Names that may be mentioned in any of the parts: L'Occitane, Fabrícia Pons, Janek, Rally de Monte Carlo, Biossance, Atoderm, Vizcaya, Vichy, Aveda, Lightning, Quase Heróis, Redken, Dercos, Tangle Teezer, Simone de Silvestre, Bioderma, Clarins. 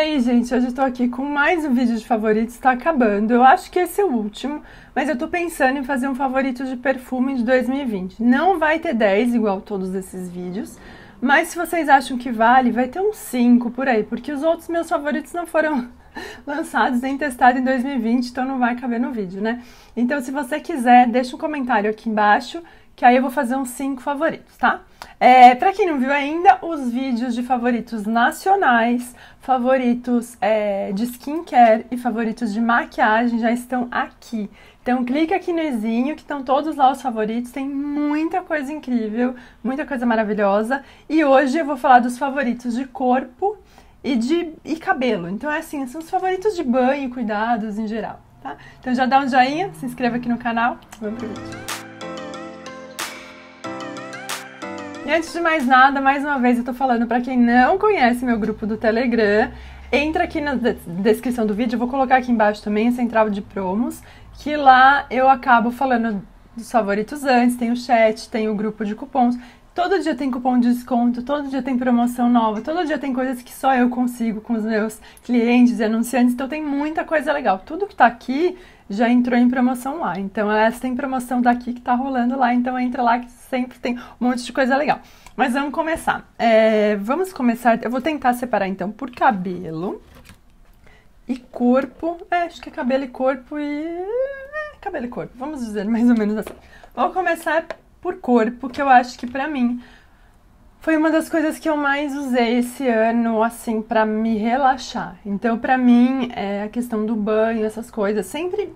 aí, gente, hoje eu tô aqui com mais um vídeo de favoritos, tá acabando. Eu acho que esse é o último, mas eu tô pensando em fazer um favorito de perfume de 2020. Não vai ter 10, igual todos esses vídeos, mas se vocês acham que vale, vai ter uns 5 por aí, porque os outros meus favoritos não foram lançados nem testados em 2020, então não vai caber no vídeo, né? Então, se você quiser, deixa um comentário aqui embaixo, que aí eu vou fazer uns 5 favoritos, tá? Pra quem não viu ainda, os vídeos de favoritos nacionais, favoritos de skincare e favoritos de maquiagem já estão aqui. Então clica aqui no izinho que estão todos lá os favoritos, tem muita coisa incrível, muita coisa maravilhosa. E hoje eu vou falar dos favoritos de corpo e cabelo. Então é assim, são os favoritos de banho e cuidados em geral, tá? Então já dá um joinha, se inscreva aqui no canal, vamos pro vídeo. E antes de mais nada, mais uma vez eu tô falando pra quem não conhece meu grupo do Telegram, entra aqui na descrição do vídeo, eu vou colocar aqui embaixo também a central de promos, que lá eu acabo falando dos favoritos antes, tem o chat, tem o grupo de cupons, todo dia tem cupom de desconto, todo dia tem promoção nova, todo dia tem coisas que só eu consigo com os meus clientes e anunciantes, então tem muita coisa legal, tudo que tá aqui já entrou em promoção lá, então essa tem promoção daqui que tá rolando lá, então entra lá que sempre tem um monte de coisa legal. Mas vamos começar. Vamos começar, eu vou tentar separar então por cabelo e corpo, acho que é cabelo e corpo cabelo e corpo, vamos dizer mais ou menos assim. Vou começar por corpo, que eu acho que pra mim foi uma das coisas que eu mais usei esse ano, assim, pra me relaxar. Então, pra mim, a questão do banho, essas coisas, sempre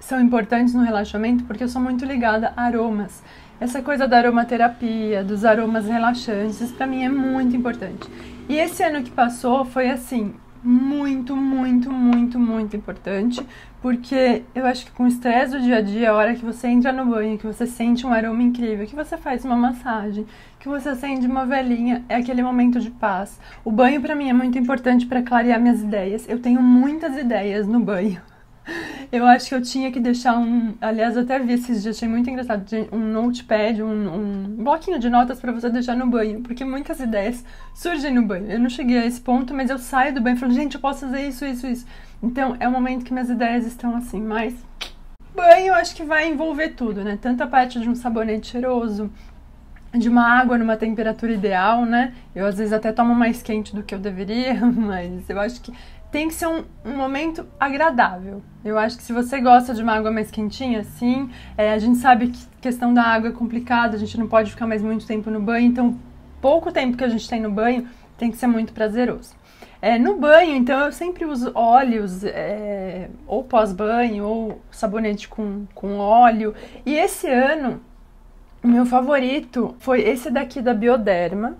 são importantes no relaxamento, porque eu sou muito ligada a aromas. Essa coisa da aromaterapia, dos aromas relaxantes, pra mim é muito importante. E esse ano que passou foi, assim, muito, muito, muito, muito importante, porque eu acho que com o estresse do dia a dia, a hora que você entra no banho, que você sente um aroma incrível, que você faz uma massagem, que você acende uma velinha, é aquele momento de paz. O banho pra mim é muito importante pra clarear minhas ideias, eu tenho muitas ideias no banho. Eu acho que eu tinha que deixar aliás, eu até vi esses dias, achei muito engraçado, um notepad, um bloquinho de notas pra você deixar no banho, porque muitas ideias surgem no banho. Eu não cheguei a esse ponto, mas eu saio do banho e falo, gente, eu posso fazer isso, isso, isso. Então, é um momento que minhas ideias estão assim, mas banho eu acho que vai envolver tudo, né? Tanto a parte de um sabonete cheiroso, de uma água numa temperatura ideal, né? Eu, às vezes, até tomo mais quente do que eu deveria, mas eu acho que tem que ser um momento agradável. Eu acho que se você gosta de uma água mais quentinha, sim, a gente sabe que a questão da água é complicada, a gente não pode ficar mais muito tempo no banho, então pouco tempo que a gente tem no banho tem que ser muito prazeroso. No banho, então, eu sempre uso óleos, ou pós-banho, ou sabonete com óleo, e esse ano, o meu favorito foi esse daqui da Bioderma,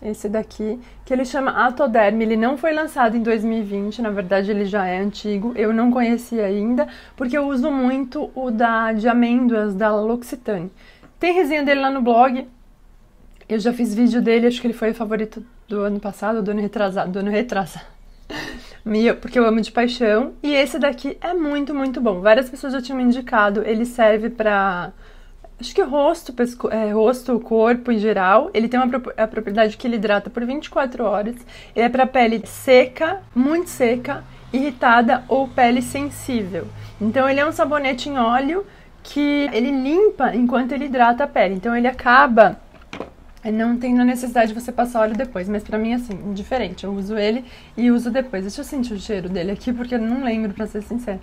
esse daqui, que ele chama Atoderm, ele não foi lançado em 2020, na verdade ele já é antigo, eu não conhecia ainda, porque eu uso muito o de amêndoas, da L'Occitane. Tem resenha dele lá no blog, eu já fiz vídeo dele, acho que ele foi o favorito do ano passado, do ano retrasado, porque eu amo de paixão, e esse daqui é muito, muito bom, várias pessoas já tinham me indicado, ele serve pra... Acho que rosto, corpo em geral, ele tem a propriedade que ele hidrata por 24 horas, ele é para pele seca, muito seca, irritada ou pele sensível. Então ele é um sabonete em óleo que ele limpa enquanto ele hidrata a pele, então ele acaba não tendo a necessidade de você passar óleo depois, mas pra mim é assim, indiferente, eu uso ele e uso depois. Deixa eu sentir o cheiro dele aqui porque eu não lembro, pra ser sincera.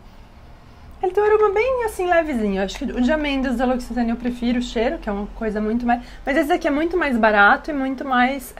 Ele tem um aroma bem, assim, levezinho. Eu acho que o de amêndoas da L'Occitane eu prefiro o cheiro, que é uma coisa muito mais... Mas esse daqui é muito mais barato e muito mais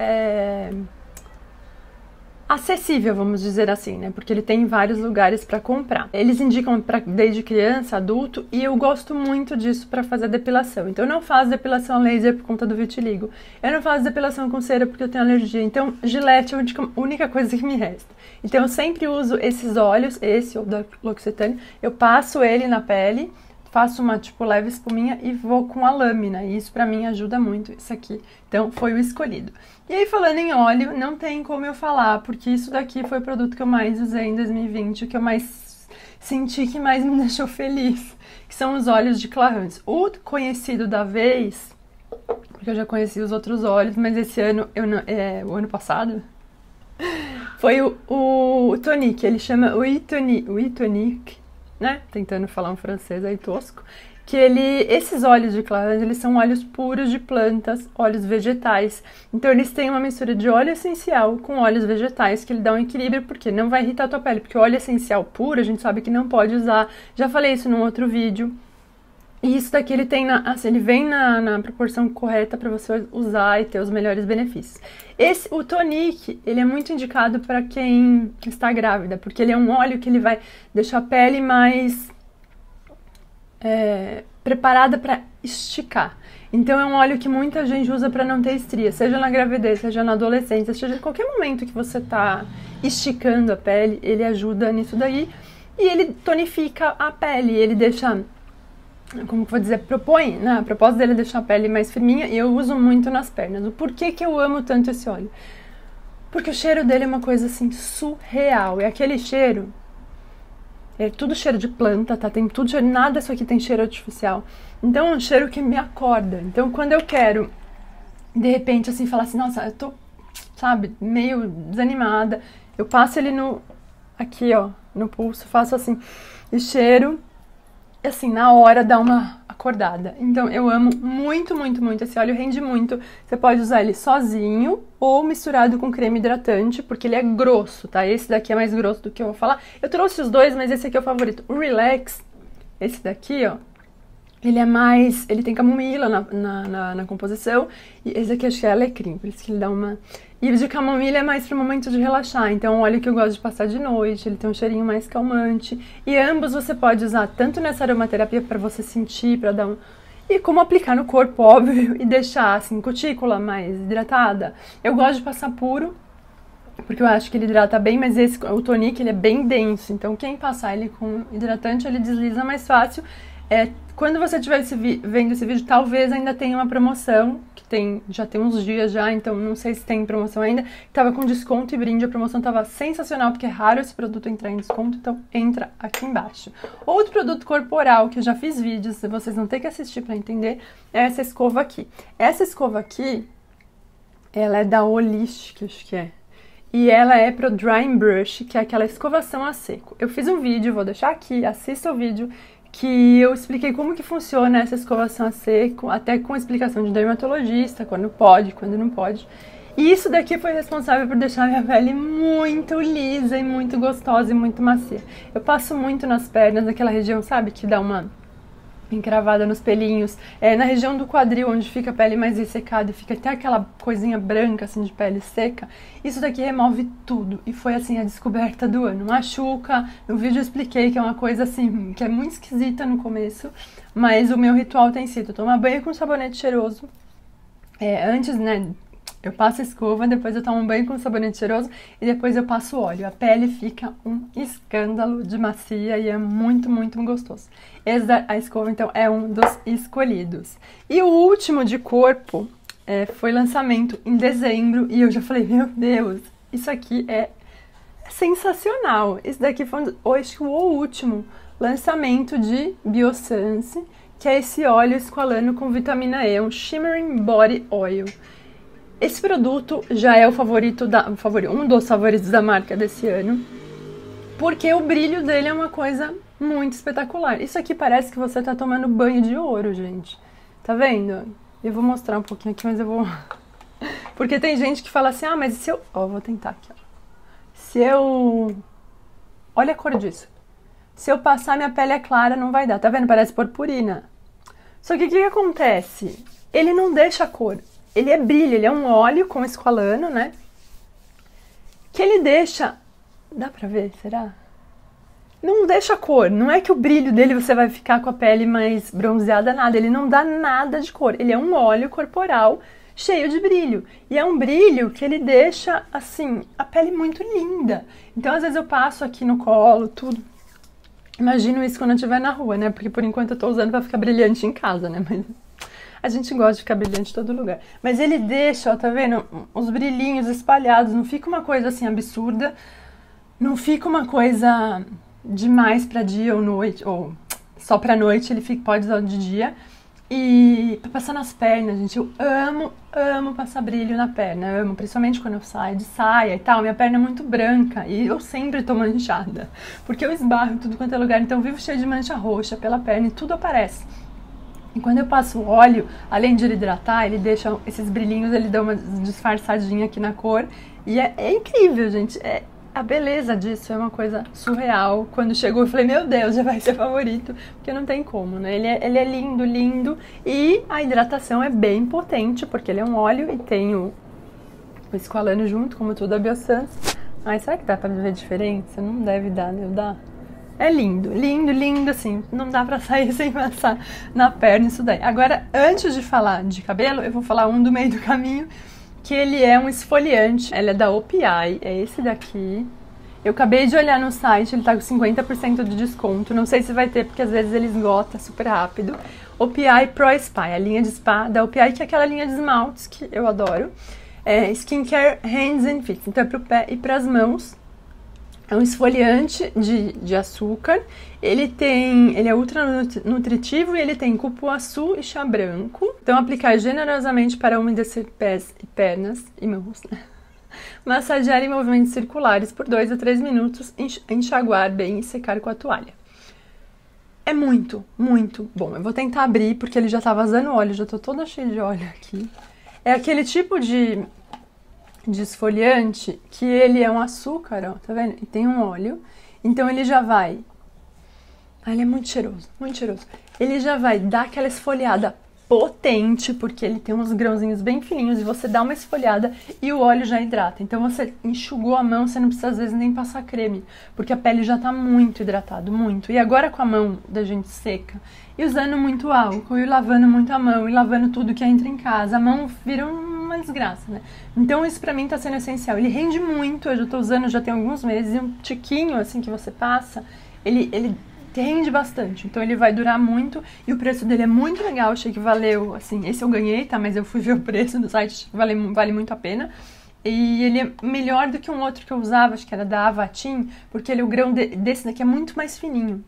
acessível, vamos dizer assim, né? Porque ele tem em vários lugares pra comprar. Eles indicam desde criança, adulto, e eu gosto muito disso pra fazer depilação. Então eu não faço depilação laser por conta do vitiligo. Eu não faço depilação com cera porque eu tenho alergia. Então gilete é a única coisa que me resta. Então eu sempre uso esses óleos, esse ou da L'Occitane, eu passo ele na pele, faço uma tipo leve espuminha e vou com a lâmina, e isso pra mim ajuda muito, isso aqui. Então foi o escolhido. E aí falando em óleo, não tem como eu falar, porque isso daqui foi o produto que eu mais usei em 2020, o que eu mais senti que mais me deixou feliz, que são os óleos de Clarins. O conhecido da vez, porque eu já conheci os outros óleos, mas esse ano, o ano passado... Foi o tonic, ele chama Tonic, né? Tentando falar um francês aí tosco. Que esses óleos de Clarins, eles são óleos puros de plantas, óleos vegetais. Então eles têm uma mistura de óleo essencial com óleos vegetais, que ele dá um equilíbrio, porque não vai irritar a tua pele. Porque o óleo essencial puro, a gente sabe que não pode usar. Já falei isso num outro vídeo. E isso daqui ele tem ele vem na proporção correta para você usar e ter os melhores benefícios. O tonic, ele é muito indicado para quem está grávida, porque ele é um óleo que ele vai deixar a pele mais preparada para esticar. Então é um óleo que muita gente usa para não ter estria, seja na gravidez, seja na adolescência, seja em qualquer momento que você está esticando a pele, ele ajuda nisso daí e ele tonifica a pele, ele deixa, como que vou dizer, propõe, né? A proposta dele é deixar a pele mais firminha e eu uso muito nas pernas. O porquê que eu amo tanto esse óleo? Porque o cheiro dele é uma coisa assim surreal, é aquele cheiro... É tudo cheiro de planta, tá? Tem tudo cheiro, nada isso aqui tem cheiro artificial. Então é um cheiro que me acorda. Então quando eu quero, de repente, assim, falar assim, nossa, eu tô, sabe, meio desanimada. Eu passo ele aqui, ó, no pulso, faço assim, e cheiro, e assim, na hora dá uma acordada. Então eu amo muito, muito, muito esse óleo, rende muito. Você pode usar ele sozinho ou misturado com creme hidratante, porque ele é grosso, tá? Esse daqui é mais grosso do que eu vou falar. Eu trouxe os dois, mas esse aqui é o favorito. O Relax, esse daqui, ó, ele é mais... Ele tem camomila na composição. E esse aqui acho que é alecrim, por isso que ele dá uma... E o de camomila é mais para o momento de relaxar. Então é um óleo que eu gosto de passar de noite, ele tem um cheirinho mais calmante. E ambos você pode usar tanto nessa aromaterapia para você sentir, para dar um... E como aplicar no corpo, óbvio, e deixar, assim, cutícula mais hidratada. Eu gosto de passar puro, porque eu acho que ele hidrata bem, mas o tonic, ele é bem denso. Então, quem passar ele com hidratante, ele desliza mais fácil. Quando você estiver vendo esse vídeo, talvez ainda tenha uma promoção, que já tem uns dias já, então não sei se tem promoção ainda. Tava com desconto e brinde, a promoção tava sensacional, porque é raro esse produto entrar em desconto, então entra aqui embaixo. Outro produto corporal, que eu já fiz vídeos, vocês vão ter que assistir pra entender, é essa escova aqui. Essa escova aqui, ela é da Holistic, acho que é. E ela é pro Drying Brush, que é aquela escovação a seco. Eu fiz um vídeo, vou deixar aqui, assista o vídeo, que eu expliquei como que funciona essa escovação a seco, até com explicação de dermatologista, quando pode, quando não pode. E isso daqui foi responsável por deixar minha pele muito lisa e muito gostosa e muito macia. Eu passo muito nas pernas, naquela região, sabe, que dá uma encravada nos pelinhos, na região do quadril, onde fica a pele mais ressecada e fica até aquela coisinha branca, assim, de pele seca. Isso daqui remove tudo e foi, assim, a descoberta do ano. Machuca, no vídeo eu expliquei que é uma coisa, assim, que é muito esquisita no começo, mas o meu ritual tem sido tomar banho com sabonete cheiroso, antes, né, eu passo a escova, depois eu tomo um banho com sabonete cheiroso e depois eu passo óleo. A pele fica um escândalo de macia e é muito, muito gostoso. A escova, então, é um dos escolhidos. E o último de corpo foi lançamento em dezembro e eu já falei, meu Deus, isso aqui é sensacional. Esse daqui foi o último lançamento de Biossance, que é esse óleo esqualano com vitamina E, um Shimmering Body Oil. Esse produto já é um dos favoritos da marca desse ano, porque o brilho dele é uma coisa muito espetacular. Isso aqui parece que você tá tomando banho de ouro, gente. Tá vendo? Eu vou mostrar um pouquinho aqui, mas eu vou... Porque tem gente que fala assim, ah, mas se eu... Ó, vou tentar aqui, ó. Se eu... Olha a cor disso. Se eu passar, minha pele é clara, não vai dar. Tá vendo? Parece purpurina. Só que o que acontece? Ele não deixa a cor. Ele é brilho, ele é um óleo com esqualano, né? Que ele deixa... Dá pra ver, será? Não deixa a cor, não é que o brilho dele você vai ficar com a pele mais bronzeada, nada. Ele não dá nada de cor, ele é um óleo corporal cheio de brilho. E é um brilho que ele deixa, assim, a pele muito linda. Então, às vezes eu passo aqui no colo, tudo. Imagino isso quando eu estiver na rua, né? Porque por enquanto eu tô usando pra ficar brilhante em casa, né? Mas... A gente gosta de ficar brilhante em todo lugar. Mas ele deixa, ó, tá vendo? Os brilhinhos espalhados. Não fica uma coisa assim absurda. Não fica uma coisa demais pra dia ou noite. Ou só pra noite, ele pode usar de dia. E pra passar nas pernas, gente, eu amo passar brilho na perna, eu amo, principalmente quando eu saio de saia e tal, minha perna é muito branca e eu sempre tô manchada, porque eu esbarro tudo quanto é lugar, então eu vivo cheio de mancha roxa pela perna e tudo aparece. E quando eu passo o óleo, além de ele hidratar, ele deixa esses brilhinhos, ele dá uma disfarçadinha aqui na cor e é incrível, gente, a beleza disso é uma coisa surreal. Quando chegou eu falei, meu Deus, já vai ser favorito, porque não tem como, né? Ele é lindo, lindo, e a hidratação é bem potente, porque ele é um óleo e tem o esqualano junto, como tudo a Biossance. Ai, será que dá pra ver a diferença? Não deve dar, né? Dá? É lindo, lindo, lindo, assim, não dá pra sair sem passar na perna isso daí. Agora, antes de falar de cabelo, eu vou falar um do meio do caminho, que ele é um esfoliante, ele é da OPI, é esse daqui. Eu acabei de olhar no site, ele tá com 50% de desconto, não sei se vai ter, porque às vezes ele esgota super rápido. OPI Pro Spa, é a linha de spa da OPI, que é aquela linha de esmaltes que eu adoro. É Skincare Hands and Feet, então é pro pé e pras mãos. É um esfoliante de açúcar, ele é ultra nutritivo e ele tem cupuaçu e chá branco. Então aplicar generosamente para umedecer pés e pernas e mãos, né? Massagear em movimentos circulares por 2 a 3 minutos, enxaguar bem e secar com a toalha. É muito, muito bom. Eu vou tentar abrir porque ele já tá vazando óleo, já tô toda cheia de óleo aqui. É aquele tipo de esfoliante, que ele é um açúcar, ó, tá vendo? E tem um óleo, então ele já vai... Ah, ele é muito cheiroso, muito cheiroso. Ele já vai dar aquela esfoliada potente, porque ele tem uns grãozinhos bem fininhos, e você dá uma esfoliada e o óleo já hidrata. Então você enxugou a mão, você não precisa às vezes nem passar creme, porque a pele já tá muito hidratada, muito. E agora com a mão da gente seca, e usando muito álcool, e lavando muito a mão, e lavando tudo que entra em casa, a mão vira uma desgraça, né? Então isso pra mim tá sendo essencial. Ele rende muito, eu já tô usando já tem alguns meses, e um tiquinho assim que você passa, ele rende bastante, então ele vai durar muito e o preço dele é muito legal, achei que valeu, assim, esse eu ganhei, tá, mas eu fui ver o preço no site, vale muito a pena, e ele é melhor do que um outro que eu usava, acho que era da Avatin, porque ele, o grão desse daqui é muito mais fininho,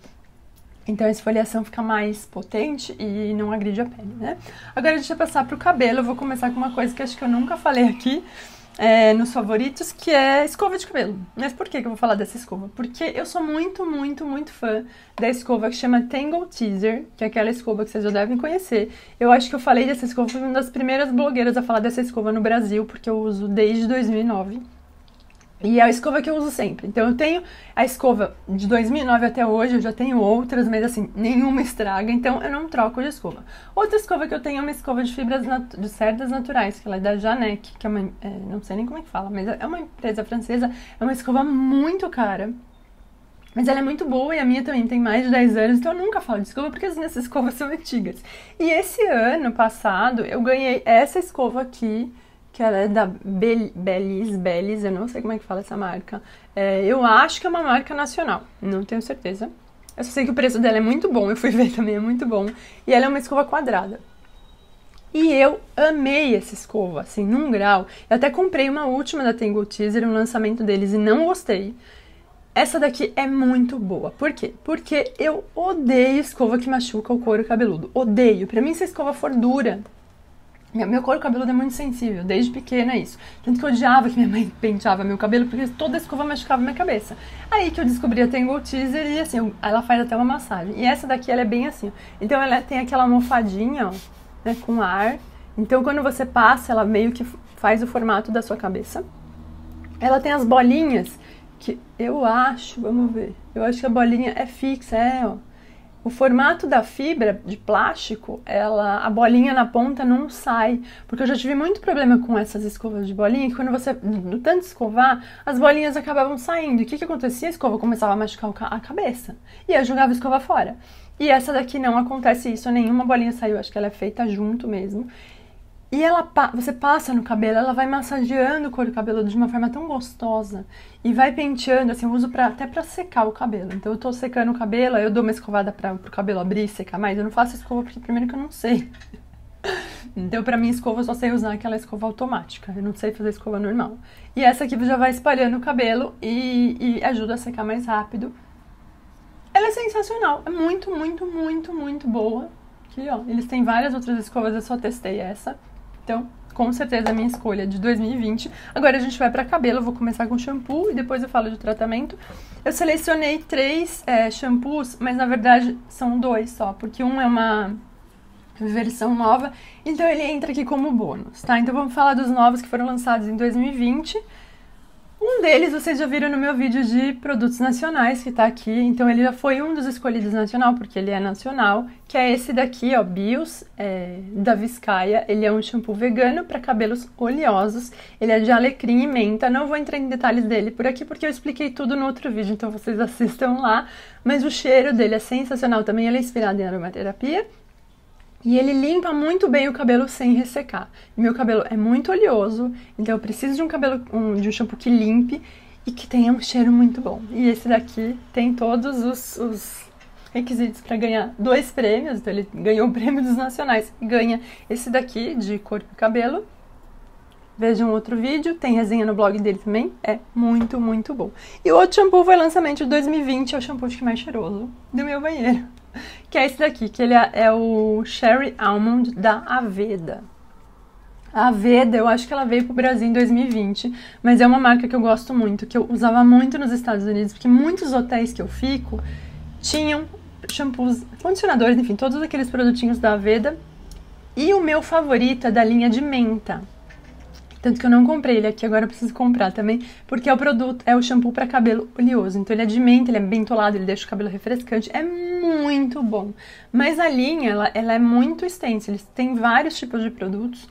então a esfoliação fica mais potente e não agride a pele, né? Agora deixa eu passar pro cabelo, eu vou começar com uma coisa que acho que eu nunca falei aqui, nos favoritos, que é escova de cabelo. Mas por que eu vou falar dessa escova? Porque eu sou muito fã da escova que chama Tangle Teezer, que é aquela escova que vocês já devem conhecer. Eu acho que eu falei dessa escova, fui uma das primeiras blogueiras a falar dessa escova no Brasil, porque eu uso desde 2009. E é a escova que eu uso sempre. Então eu tenho a escova de 2009 até hoje, eu já tenho outras, mas assim, nenhuma estraga, então eu não troco de escova. Outra escova que eu tenho é uma escova de cerdas naturais, que ela é da Janek, que é uma, não sei nem como é que fala, mas é uma empresa francesa, é uma escova muito cara. Mas ela é muito boa e a minha também tem mais de 10 anos, então eu nunca falo de escova porque as minhas escovas são antigas. E esse ano passado eu ganhei essa escova aqui, que ela é da Belliz, eu não sei como é que fala essa marca. Eu acho que é uma marca nacional, não tenho certeza. Eu só sei que o preço dela é muito bom, eu fui ver também, é muito bom. E ela é uma escova quadrada. E eu amei essa escova, assim, num grau. Eu até comprei uma última da Tangle Teezer, um lançamento deles, e não gostei. Essa daqui é muito boa. Por quê? Porque eu odeio escova que machuca o couro cabeludo. Odeio. Pra mim, se a escova for dura... Meu couro cabeludo é muito sensível, desde pequena é isso. Tanto que eu odiava que minha mãe penteava meu cabelo, porque toda escova machucava minha cabeça. Aí que eu descobri a Tangle Teezer e assim, ela faz até uma massagem. E essa daqui, ela é bem assim. Então ela tem aquela almofadinha, ó, né, com ar. Então quando você passa, ela meio que faz o formato da sua cabeça. Ela tem as bolinhas, que eu acho, vamos ver. Eu acho que a bolinha é fixa, ó. O formato da fibra de plástico, a bolinha na ponta não sai, porque eu já tive muito problema com essas escovas de bolinha, que quando você, no tanto escovar, as bolinhas acabavam saindo. E o que acontecia? A escova começava a machucar a cabeça, e eu jogava a escova fora. E essa daqui não acontece isso, nenhuma bolinha saiu, acho que ela é feita junto mesmo. E você passa no cabelo, ela vai massageando o couro cabeludo de uma forma tão gostosa e vai penteando, assim, eu uso até pra secar o cabelo. Então eu tô secando o cabelo, aí eu dou uma escovada pro cabelo abrir e secar mais. Eu não faço escova porque primeiro que eu não sei. Então pra mim escova eu só sei usar aquela escova automática, eu não sei fazer escova normal. E essa aqui já vai espalhando o cabelo e ajuda a secar mais rápido. Ela é sensacional, é muito boa. aqui, ó. Eles têm várias outras escovas, eu só testei essa. Então, com certeza, a minha escolha é de 2020. Agora a gente vai pra cabelo, eu vou começar com shampoo e depois eu falo de tratamento. Eu selecionei 3 shampoos, mas na verdade são 2 só, porque um é uma versão nova, então ele entra aqui como bônus, tá? Então vamos falar dos novos que foram lançados em 2020. Um deles vocês já viram no meu vídeo de produtos nacionais, que tá aqui, então ele já foi um dos escolhidos nacional, porque ele é nacional, que é esse daqui, ó, Byos, da Vizcaya. Ele é um shampoo vegano para cabelos oleosos, ele é de alecrim e menta, não vou entrar em detalhes dele por aqui, porque eu expliquei tudo no outro vídeo, então vocês assistam lá, mas o cheiro dele é sensacional também, ele é inspirado em aromaterapia. E ele limpa muito bem o cabelo sem ressecar. Meu cabelo é muito oleoso, então eu preciso de um shampoo que limpe e que tenha um cheiro muito bom. E esse daqui tem todos os requisitos para ganhar 2 prêmios. Então ele ganhou o prêmio dos nacionais e ganha esse daqui de corpo e cabelo. Vejam outro vídeo, tem resenha no blog dele também, é muito, muito bom. E o outro shampoo foi lançamento de 2020, é o shampoo de que mais cheiroso do meu banheiro, que é esse daqui, que ele é o Cherry Almond da Aveda. A Aveda, eu acho que ela veio pro Brasil em 2020, mas é uma marca que eu gosto muito, que eu usava muito nos Estados Unidos, porque muitos hotéis que eu fico tinham shampoos, condicionadores, enfim, todos aqueles produtinhos da Aveda. E o meu favorito é da linha de menta. Tanto que eu não comprei ele aqui, agora eu preciso comprar também, porque é o produto, é o shampoo para cabelo oleoso. Então ele é de menta, ele é bentolado, ele deixa o cabelo refrescante, é muito bom. Mas a linha, ela é muito extensa, eles têm vários tipos de produtos.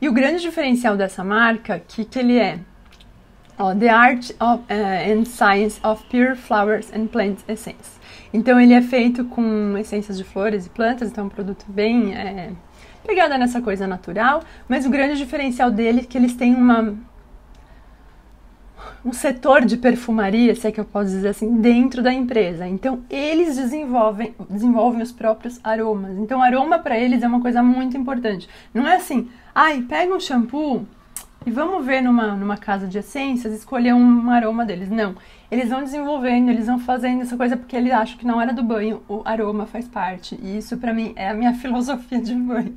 E o grande diferencial dessa marca, que ele é, ó, The Art and Science of Pure Flowers and Plant Essence. Então ele é feito com essências de flores e plantas, então é um produto bem... pegada nessa coisa natural, mas o grande diferencial dele é que eles têm um setor de perfumaria, se é que eu posso dizer assim, dentro da empresa. Então eles desenvolvem os próprios aromas. Então aroma para eles é uma coisa muito importante. Não é assim, ai, pega um shampoo e vamos ver numa casa de essências, escolher um aroma deles. Não, eles vão desenvolvendo, eles vão fazendo essa coisa porque eles acham que na hora do banho o aroma faz parte. E isso pra mim é a minha filosofia de banho.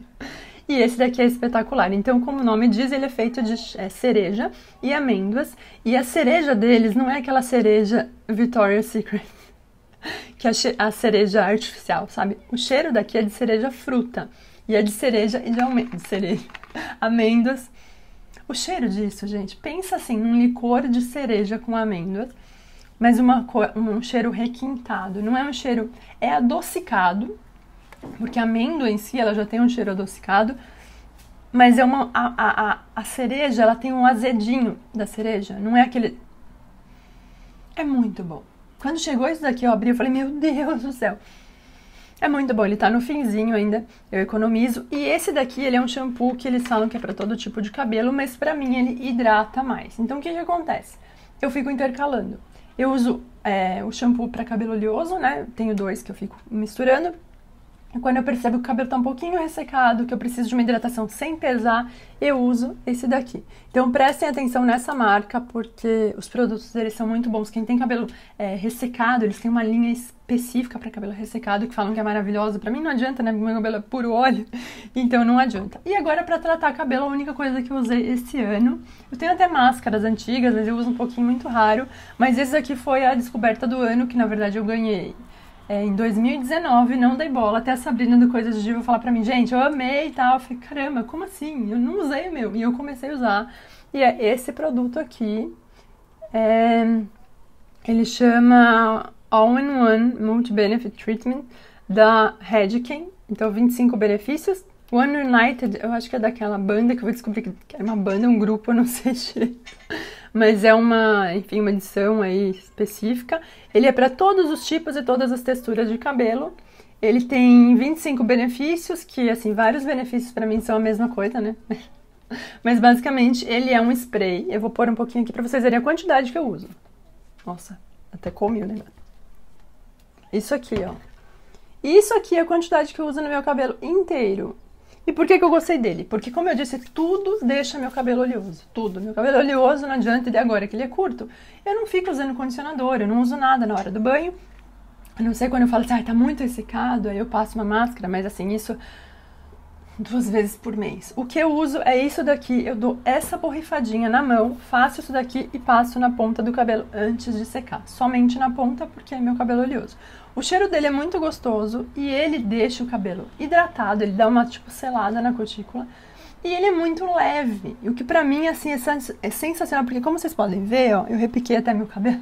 E esse daqui é espetacular. Então, como o nome diz, ele é feito de cereja e amêndoas. E a cereja deles não é aquela cereja Victoria's Secret, que é a cereja artificial, sabe? O cheiro daqui é de cereja fruta. E é de cereja e de amêndoas. O cheiro disso, gente, pensa assim, num licor de cereja com amêndoas, mas um cheiro requintado, não é um cheiro, é adocicado, porque a amêndoa em si, ela já tem um cheiro adocicado, mas é a cereja, ela tem um azedinho da cereja, não é aquele... É muito bom. Quando chegou isso daqui, eu abri, eu falei, meu Deus do céu, é muito bom, ele tá no finzinho ainda, eu economizo. E esse daqui, ele é um shampoo que eles falam que é pra todo tipo de cabelo, mas pra mim ele hidrata mais. Então o que acontece? Eu fico intercalando. Eu uso o shampoo pra cabelo oleoso, né? Tenho 2 que eu fico misturando. E quando eu percebo que o cabelo tá um pouquinho ressecado, que eu preciso de uma hidratação sem pesar, eu uso esse daqui. Então prestem atenção nessa marca, porque os produtos deles são muito bons. Quem tem cabelo ressecado, eles têm uma linha específica para cabelo ressecado, que falam que é maravilhosa. Pra mim não adianta, né? Meu cabelo é puro óleo, então não adianta. E agora pra tratar cabelo, a única coisa que eu usei esse ano, eu tenho até máscaras antigas, mas eu uso um pouquinho muito raro, mas esse daqui foi a descoberta do ano, que na verdade eu ganhei. Em 2019, não dei bola, até a Sabrina do Coisa de Diva falar pra mim, gente, eu amei e tal, eu falei, caramba, como assim? Eu não usei o meu, e eu comecei a usar, e é esse produto aqui, ele chama All-in-One Multi-Benefit Treatment, da Redken, então 25 benefícios, One United, eu acho que é daquela banda, que eu vou descobrir que é uma banda, um grupo, eu não sei se... Mas é uma edição aí específica. Ele é para todos os tipos e todas as texturas de cabelo. Ele tem 25 benefícios, que assim, vários benefícios para mim são a mesma coisa, né? Mas basicamente ele é um spray. Eu vou pôr um pouquinho aqui para vocês verem a quantidade que eu uso. Nossa, até comi o negócio. Isso aqui, ó. Isso aqui é a quantidade que eu uso no meu cabelo inteiro. E por que eu gostei dele? Porque, como eu disse, tudo deixa meu cabelo oleoso, tudo. Meu cabelo oleoso não adianta de agora, que ele é curto. Eu não fico usando condicionador, eu não uso nada na hora do banho. Eu não sei quando eu falo assim, ah, tá muito ressecado, aí eu passo uma máscara, mas assim, isso 2 vezes por mês. O que eu uso é isso daqui, eu dou essa borrifadinha na mão, faço isso daqui e passo na ponta do cabelo antes de secar. Somente na ponta, porque é meu cabelo oleoso. O cheiro dele é muito gostoso e ele deixa o cabelo hidratado, ele dá uma tipo selada na cutícula. E ele é muito leve, o que pra mim, assim, é sensacional, porque como vocês podem ver, ó, eu repiquei até meu cabelo.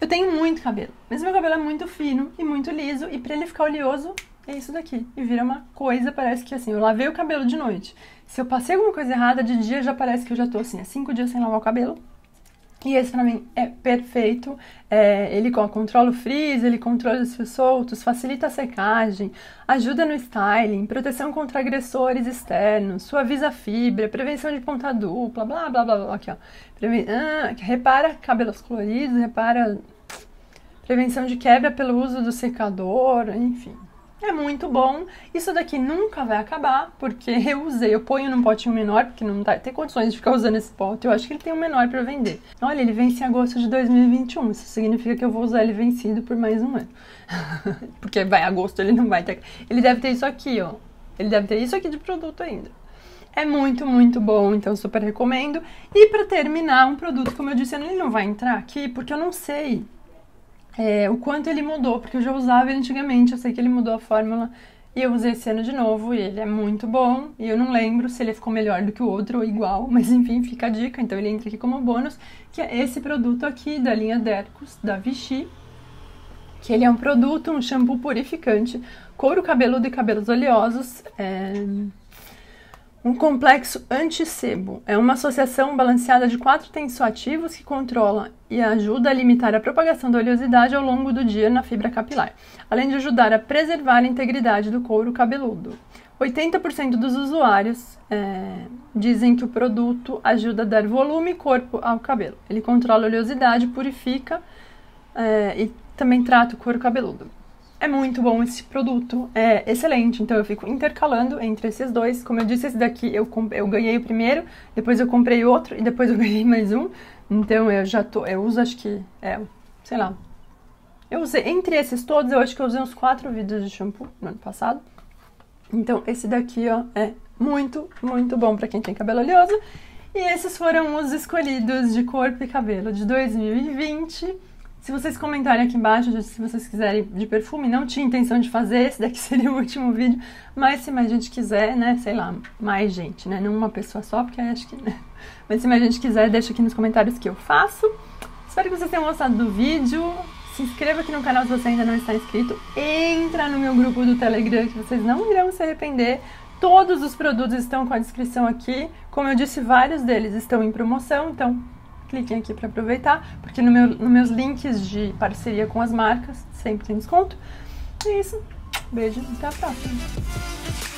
Eu tenho muito cabelo, mas meu cabelo é muito fino e muito liso, e pra ele ficar oleoso, é isso daqui. E vira uma coisa, parece que, assim, eu lavei o cabelo de noite. Se eu passei alguma coisa errada, de dia já parece que eu já tô, assim, há 5 dias sem lavar o cabelo. E esse pra mim é perfeito, ele controla o frizz, ele controla os fios soltos, facilita a secagem, ajuda no styling, proteção contra agressores externos, suaviza a fibra, prevenção de ponta dupla, blá blá blá blá, aqui ó, repara cabelos coloridos, repara prevenção de quebra pelo uso do secador, enfim. É muito bom, isso daqui nunca vai acabar, porque eu usei, eu ponho num potinho menor, porque não dá, tem condições de ficar usando esse pote, eu acho que ele tem um menor pra vender. Olha, ele vence em agosto de 2021, isso significa que eu vou usar ele vencido por mais um ano. Porque vai agosto, ele não vai ter... Ele deve ter isso aqui, ó, ele deve ter isso aqui de produto ainda. É muito, muito bom, então super recomendo. E pra terminar, um produto, como eu disse, ele não vai entrar aqui, porque eu não sei... o quanto ele mudou, porque eu já usava ele antigamente, eu sei que ele mudou a fórmula e eu usei esse ano de novo e ele é muito bom, e eu não lembro se ele ficou melhor do que o outro ou igual, mas enfim, fica a dica, então ele entra aqui como bônus, que é esse produto aqui da linha Dercos, da Vichy, que ele é um produto, um shampoo purificante, couro cabeludo e cabelos oleosos, um complexo anti-sebo, é uma associação balanceada de 4 tensoativos que controla e ajuda a limitar a propagação da oleosidade ao longo do dia na fibra capilar, além de ajudar a preservar a integridade do couro cabeludo. 80% dos usuários dizem que o produto ajuda a dar volume e corpo ao cabelo. Ele controla a oleosidade, purifica e também trata o couro cabeludo. É muito bom esse produto, é excelente, então eu fico intercalando entre esses dois. Como eu disse, esse daqui eu ganhei o primeiro, depois eu comprei outro e depois eu ganhei mais um. Então eu já tô, eu uso acho que, sei lá, eu usei, entre esses todos, eu acho que eu usei uns 4 vidros de shampoo no ano passado. Então esse daqui, ó, é muito, muito bom pra quem tem cabelo oleoso. E esses foram os escolhidos de corpo e cabelo de 2020. Se vocês comentarem aqui embaixo, se vocês quiserem de perfume, não tinha intenção de fazer, esse daqui seria o último vídeo, mas se mais gente quiser, né, sei lá, mais gente, né, não uma pessoa só, porque acho que, né, mas se mais gente quiser, deixa aqui nos comentários que eu faço. Espero que vocês tenham gostado do vídeo, se inscreva aqui no canal se você ainda não está inscrito, entra no meu grupo do Telegram que vocês não irão se arrepender. Todos os produtos estão com a descrição aqui, como eu disse, vários deles estão em promoção, então... cliquem aqui para aproveitar, porque nos meus links de parceria com as marcas sempre tem desconto. É isso. Beijo e até a próxima.